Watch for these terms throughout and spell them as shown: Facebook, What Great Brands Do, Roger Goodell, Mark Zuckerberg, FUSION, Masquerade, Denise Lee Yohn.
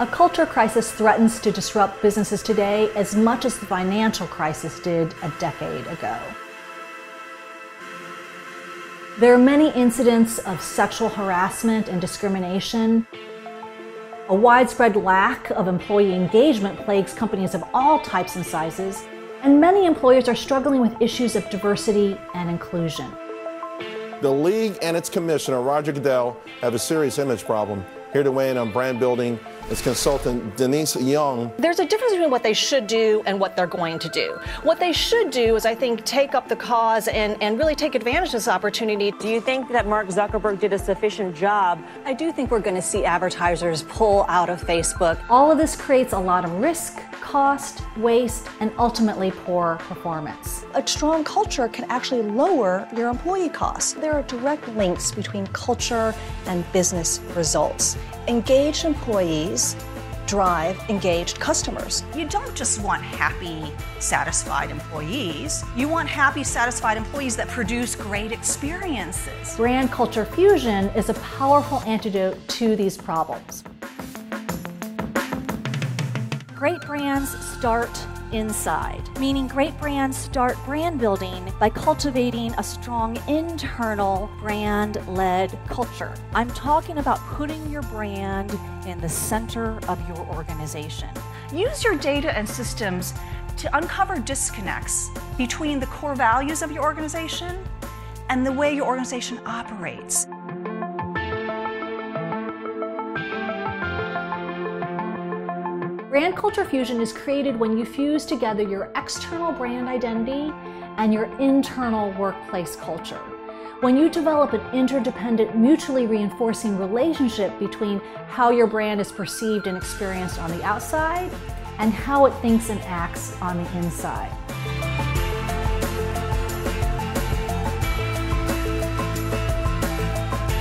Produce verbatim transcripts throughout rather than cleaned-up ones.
A culture crisis threatens to disrupt businesses today as much as the financial crisis did a decade ago. There are many incidents of sexual harassment and discrimination. A widespread lack of employee engagement plagues companies of all types and sizes, and many employers are struggling with issues of diversity and inclusion. The League and its commissioner, Roger Goodell, have a serious image problem. Here to weigh in on brand building is consultant Denise Yohn. There's a difference between what they should do and what they're going to do. What they should do is, I think, take up the cause and, and really take advantage of this opportunity. Do you think that Mark Zuckerberg did a sufficient job? I do think we're going to see advertisers pull out of Facebook. All of this creates a lot of risk, cost, waste, and ultimately poor performance. A strong culture can actually lower your employee costs. There are direct links between culture and business results. Engaged employees drive engaged customers. You don't just want happy, satisfied employees. You want happy, satisfied employees that produce great experiences. Brand culture fusion is a powerful antidote to these problems. Great brands start inside, meaning great brands start brand building by cultivating a strong internal brand-led culture. I'm talking about putting your brand in the center of your organization. Use your data and systems to uncover disconnects between the core values of your organization and the way your organization operates. Brand culture fusion is created when you fuse together your external brand identity and your internal workplace culture. When you develop an interdependent, mutually reinforcing relationship between how your brand is perceived and experienced on the outside and how it thinks and acts on the inside.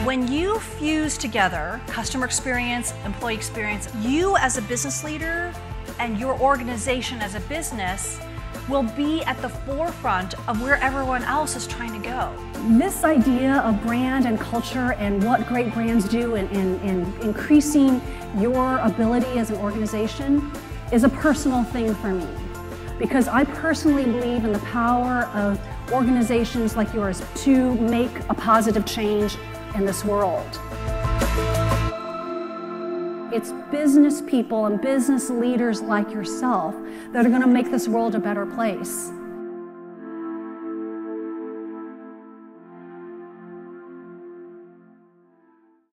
When you fuse together customer experience, employee experience, you as a business leader and your organization as a business will be at the forefront of where everyone else is trying to go. This idea of brand and culture and what great brands do in, in, in increasing your ability as an organization is a personal thing for me, because I personally believe in the power of organizations like yours to make a positive change in this world. It's business people and business leaders like yourself that are going to make this world a better place.